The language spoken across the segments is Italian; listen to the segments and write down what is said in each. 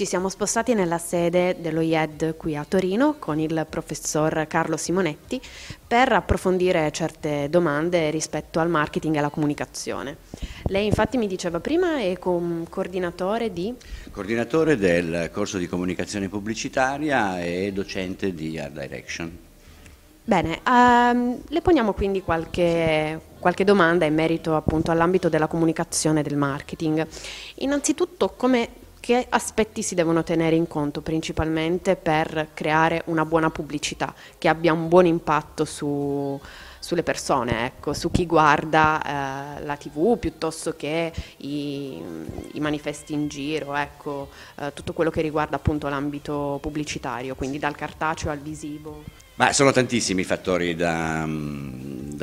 Ci siamo spostati nella sede dello IED qui a Torino con il professor Carlo Simonetti per approfondire certe domande rispetto al marketing e alla comunicazione. Lei infatti mi diceva prima è coordinatore di... Coordinatore del corso di comunicazione pubblicitaria e docente di Art Direction. Bene, le poniamo quindi qualche domanda in merito appunto all'ambito della comunicazione e del marketing. Innanzitutto che aspetti si devono tenere in conto principalmente per creare una buona pubblicità che abbia un buon impatto sulle persone, ecco, su chi guarda la TV piuttosto che i manifesti in giro, ecco, tutto quello che riguarda appunto l'ambito pubblicitario, quindi dal cartaceo al visivo? Ma sono tantissimi i fattori da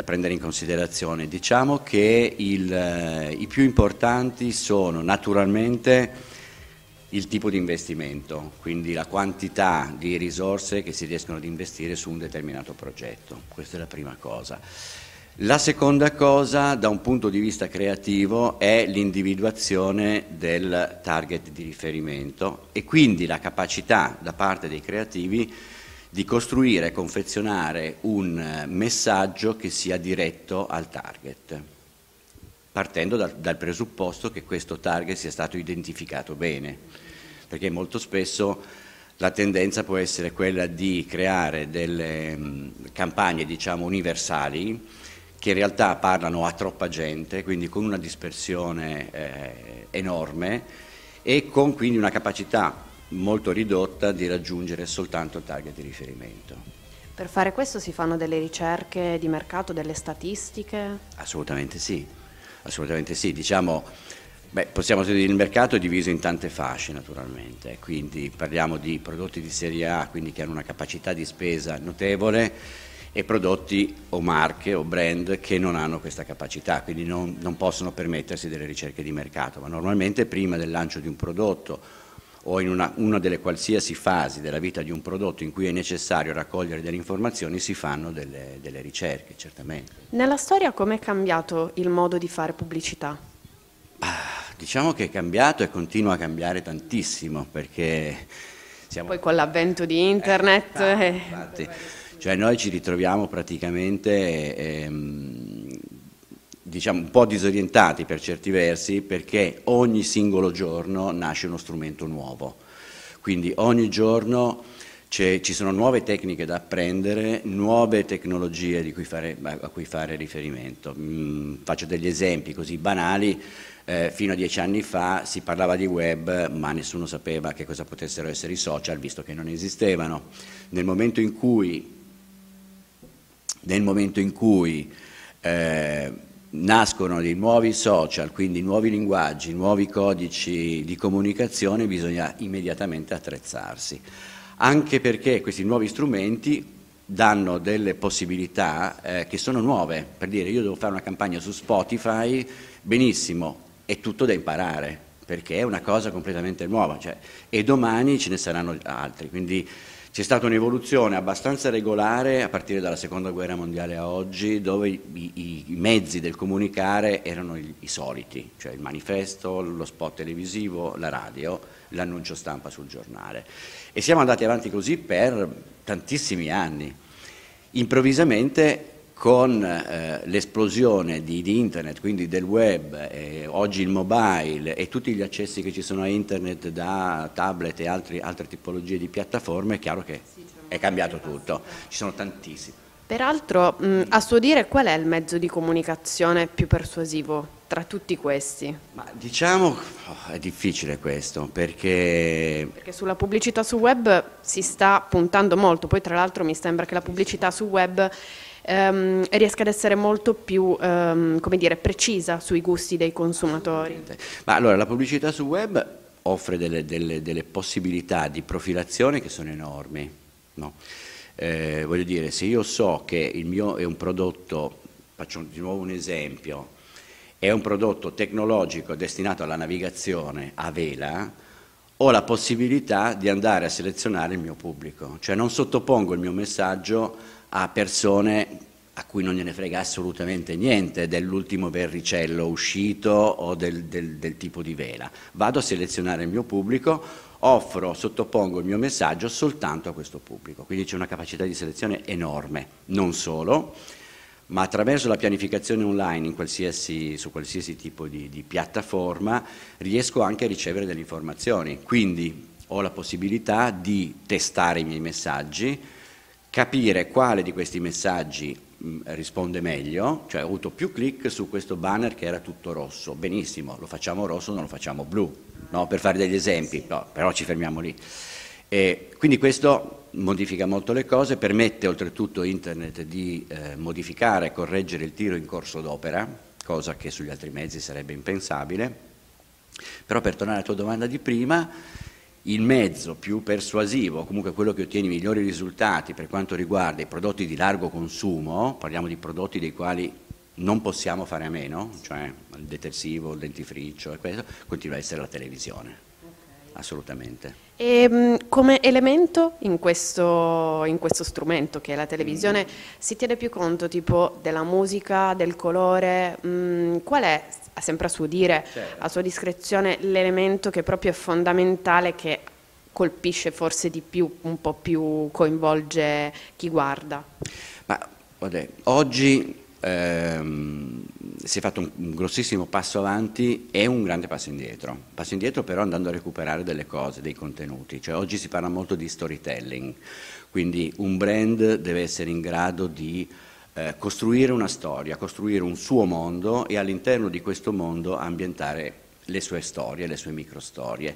prendere in considerazione. Diciamo che i più importanti sono naturalmente il tipo di investimento, quindi la quantità di risorse che si riescono ad investire su un determinato progetto. Questa è la prima cosa. La seconda cosa, da un punto di vista creativo, è l'individuazione del target di riferimento e quindi la capacità da parte dei creativi di costruire e confezionare un messaggio che sia diretto al target, partendo dal presupposto che questo target sia stato identificato bene, perché molto spesso la tendenza può essere quella di creare delle campagne, diciamo, universali, che in realtà parlano a troppa gente, quindi con una dispersione enorme e con quindi una capacità molto ridotta di raggiungere soltanto il target di riferimento. Per fare questo si fanno delle ricerche di mercato, delle statistiche? Assolutamente sì. Assolutamente sì, diciamo, possiamo dire che il mercato è diviso in tante fasce naturalmente, quindi parliamo di prodotti di serie A, quindi che hanno una capacità di spesa notevole, e prodotti o marche o brand che non hanno questa capacità, quindi non possono permettersi delle ricerche di mercato, ma normalmente prima del lancio di un prodotto o in una delle qualsiasi fasi della vita di un prodotto in cui è necessario raccogliere delle informazioni, si fanno delle ricerche, certamente. Nella storia com'è cambiato il modo di fare pubblicità? Diciamo che è cambiato e continua a cambiare tantissimo, perché siamo... Poi con l'avvento di internet... infatti. Cioè noi ci ritroviamo praticamente... diciamo un po' disorientati per certi versi, perché ogni singolo giorno nasce uno strumento nuovo, quindi ogni giorno ci sono nuove tecniche da apprendere, nuove tecnologie a cui fare riferimento. Faccio degli esempi così banali, fino a 10 anni fa si parlava di web, ma nessuno sapeva che cosa potessero essere i social, visto che non esistevano. Nel momento in cui nascono dei nuovi social, quindi nuovi linguaggi, nuovi codici di comunicazione, bisogna immediatamente attrezzarsi, anche perché questi nuovi strumenti danno delle possibilità che sono nuove. Per dire, io devo fare una campagna su Spotify, benissimo, è tutto da imparare, perché è una cosa completamente nuova, cioè, e domani ce ne saranno altri, quindi c'è stata un'evoluzione abbastanza regolare a partire dalla seconda guerra mondiale a oggi, dove i mezzi del comunicare erano i soliti, cioè il manifesto, lo spot televisivo, la radio, l'annuncio stampa sul giornale. E siamo andati avanti così per tantissimi anni. Improvvisamente con l'esplosione di internet, quindi del web, oggi il mobile e tutti gli accessi che ci sono a internet da tablet e altre tipologie di piattaforme, è chiaro che è cambiato tutto, ci sono tantissimi. Peraltro, a suo dire, qual è il mezzo di comunicazione più persuasivo tra tutti questi? Ma diciamo, è difficile questo, perché sulla pubblicità su web si sta puntando molto, poi tra l'altro mi sembra che la pubblicità su web riesca ad essere molto più come dire, precisa sui gusti dei consumatori. Ma allora la pubblicità su web offre delle possibilità di profilazione che sono enormi, no? Voglio dire, se io so che il mio è un prodotto, faccio di nuovo un esempio, è un prodotto tecnologico destinato alla navigazione a vela, ho la possibilità di andare a selezionare il mio pubblico, cioè non sottopongo il mio messaggio a persone a cui non gliene frega assolutamente niente dell'ultimo verricello uscito o del tipo di vela. Vado a selezionare il mio pubblico, offro, sottopongo il mio messaggio soltanto a questo pubblico. Quindi c'è una capacità di selezione enorme, non solo, ma attraverso la pianificazione online in qualsiasi, su qualsiasi tipo di piattaforma riesco anche a ricevere delle informazioni. Quindi ho la possibilità di testare i miei messaggi, capire quale di questi messaggi risponde meglio, cioè ho avuto più click su questo banner che era tutto rosso, benissimo, lo facciamo rosso, non lo facciamo blu, no? Per fare degli esempi, no, però ci fermiamo lì. E quindi questo modifica molto le cose, permette oltretutto internet di modificare e correggere il tiro in corso d'opera, cosa che sugli altri mezzi sarebbe impensabile. Però per tornare alla tua domanda di prima, il mezzo più persuasivo, comunque quello che ottiene i migliori risultati per quanto riguarda i prodotti di largo consumo, parliamo di prodotti dei quali non possiamo fare a meno, cioè il detersivo, il dentifricio e questo, continua a essere la televisione. Assolutamente. E come elemento in questo strumento che è la televisione, si tiene più conto tipo della musica, del colore? Qual è, sempre a suo dire, certo, a sua discrezione, l'elemento che proprio è fondamentale, che colpisce forse di più, un po' più coinvolge chi guarda? Ma vabbè, oggi si è fatto un grossissimo passo avanti e un grande passo indietro però andando a recuperare delle cose, dei contenuti, cioè oggi si parla molto di storytelling, quindi un brand deve essere in grado di costruire una storia, costruire un suo mondo e all'interno di questo mondo ambientare le sue storie, le sue microstorie,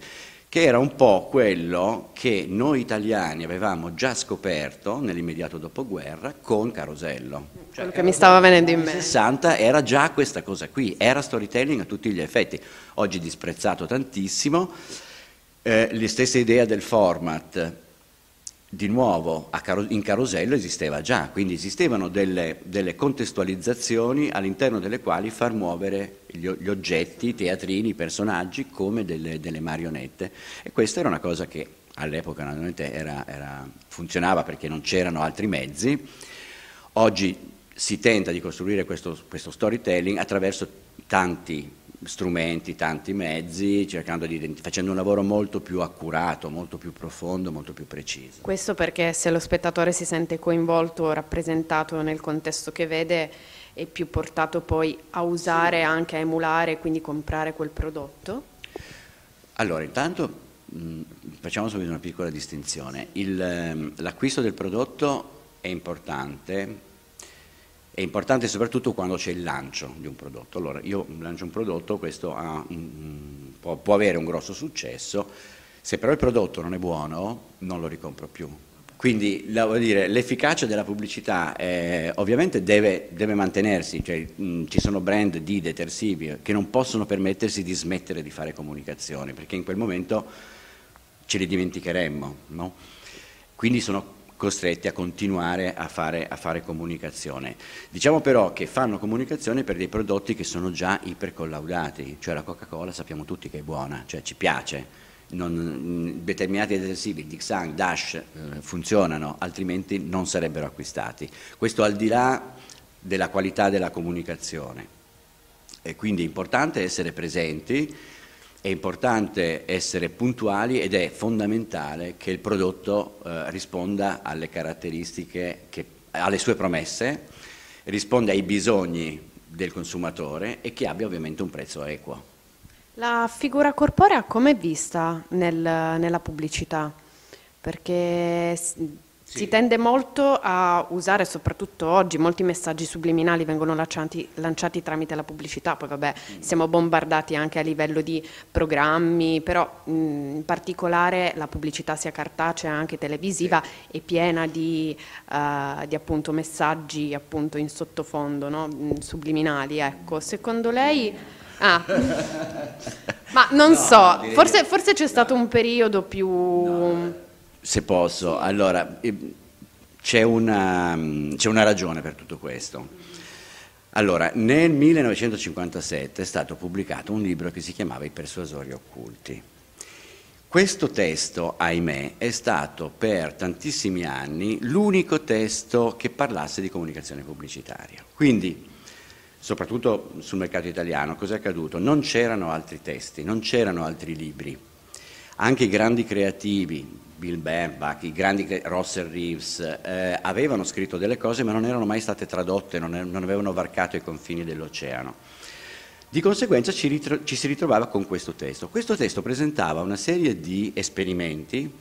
che era un po' quello che noi italiani avevamo già scoperto nell'immediato dopoguerra con Carosello. Cioè, quello che mi stava venendo in mente. 60 era già questa cosa qui, era storytelling a tutti gli effetti, oggi disprezzato tantissimo, la stessa idea del format. Di nuovo, in Carosello esisteva già, quindi esistevano delle contestualizzazioni all'interno delle quali far muovere gli oggetti, i teatrini, i personaggi come delle marionette, e questa era una cosa che all'epoca naturalmente funzionava perché non c'erano altri mezzi. Oggi si tenta di costruire questo storytelling attraverso tanti strumenti, tanti mezzi, cercando di facendo un lavoro molto più accurato, molto più profondo, molto più preciso. Questo perché se lo spettatore si sente coinvolto, rappresentato nel contesto che vede, è più portato poi a usare, sì, anche a emulare, quindi comprare quel prodotto? Allora, intanto facciamo subito una piccola distinzione. L'acquisto del prodotto è importante soprattutto quando c'è il lancio di un prodotto. Allora, io lancio un prodotto, questo può avere un grosso successo, se però il prodotto non è buono non lo ricompro più. Quindi l'efficacia della pubblicità ovviamente deve mantenersi, cioè, ci sono brand di detersivi che non possono permettersi di smettere di fare comunicazione, perché in quel momento ce li dimenticheremmo, no? Quindi sono costretti a continuare a fare comunicazione. Diciamo però che fanno comunicazione per dei prodotti che sono già ipercollaudati, cioè la Coca-Cola sappiamo tutti che è buona, cioè ci piace, determinati detersivi, Dixan, Dash funzionano, altrimenti non sarebbero acquistati. Questo al di là della qualità della comunicazione, e quindi è importante essere presenti, è importante essere puntuali ed è fondamentale che il prodotto risponda alle caratteristiche, alle sue promesse, risponda ai bisogni del consumatore e che abbia ovviamente un prezzo equo. La figura corporea com'è vista nella pubblicità? Perché si tende molto a usare, soprattutto oggi, molti messaggi subliminali vengono lanciati tramite la pubblicità, poi vabbè, siamo bombardati anche a livello di programmi, però in particolare la pubblicità sia cartacea anche televisiva è piena di appunto messaggi appunto in sottofondo, no? Subliminali, ecco. Secondo lei... Ah. Ma non so, forse c'è stato un periodo più... No. Se posso, allora c'è una ragione per tutto questo. Allora, nel 1957 è stato pubblicato un libro che si chiamava I persuasori occulti. Questo testo, ahimè, è stato per tantissimi anni l'unico testo che parlasse di comunicazione pubblicitaria. Quindi, soprattutto sul mercato italiano, cosa è accaduto? Non c'erano altri testi, non c'erano altri libri. Anche i grandi creativi, Bill Bernbach, i grandi Russell Reeves, avevano scritto delle cose ma non erano mai state tradotte, non avevano varcato i confini dell'oceano. Di conseguenza ci si ritrovava con questo testo. Questo testo presentava una serie di esperimenti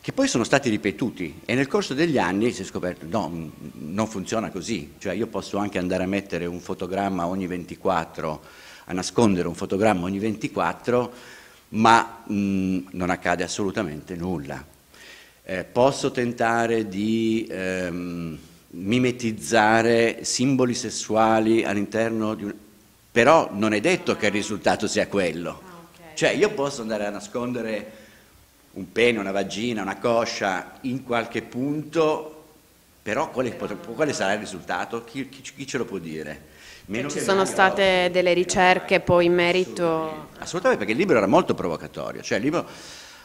che poi sono stati ripetuti e nel corso degli anni si è scoperto no, non funziona così, cioè io posso anche andare a mettere un fotogramma ogni 24, a nascondere un fotogramma ogni 24, ma non accade assolutamente nulla. Posso tentare di mimetizzare simboli sessuali all'interno di un... Però non è detto che il risultato sia quello. Okay. Cioè io posso andare a nascondere un pene, una vagina, una coscia in qualche punto, però quale sarà il risultato? Chi ce lo può dire? Meno ci sono state delle ricerche poi in merito... Assolutamente, perché il libro era molto provocatorio, cioè il libro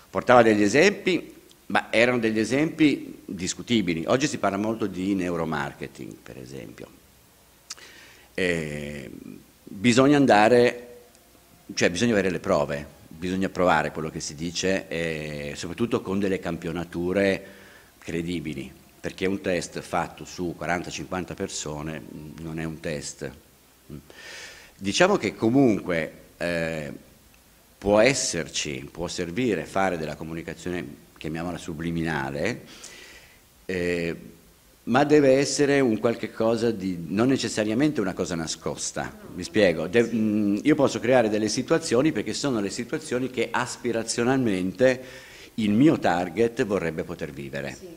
portava degli esempi, ma erano degli esempi discutibili. Oggi si parla molto di neuromarketing, per esempio. Bisogna andare, cioè bisogna avere le prove, bisogna provare quello che si dice, e soprattutto con delle campionature credibili, perché un test fatto su 40-50 persone non è un test. Diciamo che comunque può esserci, può servire fare della comunicazione, chiamiamola subliminale, ma deve essere un qualche cosa di, non necessariamente una cosa nascosta, mi spiego, io posso creare delle situazioni perché sono le situazioni che aspirazionalmente il mio target vorrebbe poter vivere. Sì.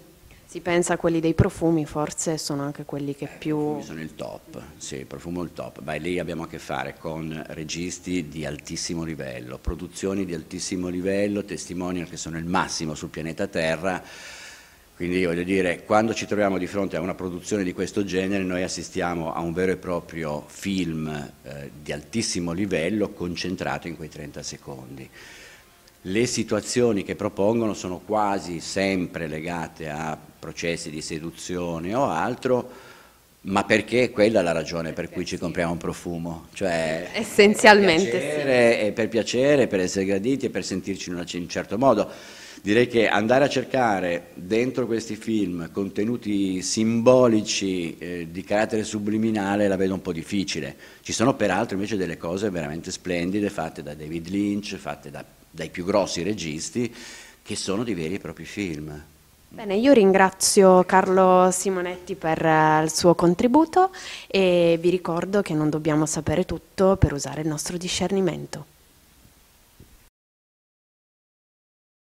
Si pensa a quelli dei profumi, forse sono anche quelli che più... Sono il top, sì, il profumo è il top, ma lì abbiamo a che fare con registi di altissimo livello, produzioni di altissimo livello, testimonial che sono il massimo sul pianeta Terra. Quindi voglio dire, quando ci troviamo di fronte a una produzione di questo genere, noi assistiamo a un vero e proprio film di altissimo livello concentrato in quei 30 secondi. Le situazioni che propongono sono quasi sempre legate a processi di seduzione o altro, ma perché quella è la ragione per cui ci compriamo un profumo, cioè essenzialmente per piacere, sì. E per piacere, per essere graditi e per sentirci in un certo modo. Direi che andare a cercare dentro questi film contenuti simbolici di carattere subliminale la vedo un po' difficile. Ci sono peraltro invece delle cose veramente splendide fatte da David Lynch, fatte dai più grossi registi, che sono dei veri e propri film. Bene, io ringrazio Carlo Simonetti per il suo contributo e vi ricordo che non dobbiamo sapere tutto per usare il nostro discernimento.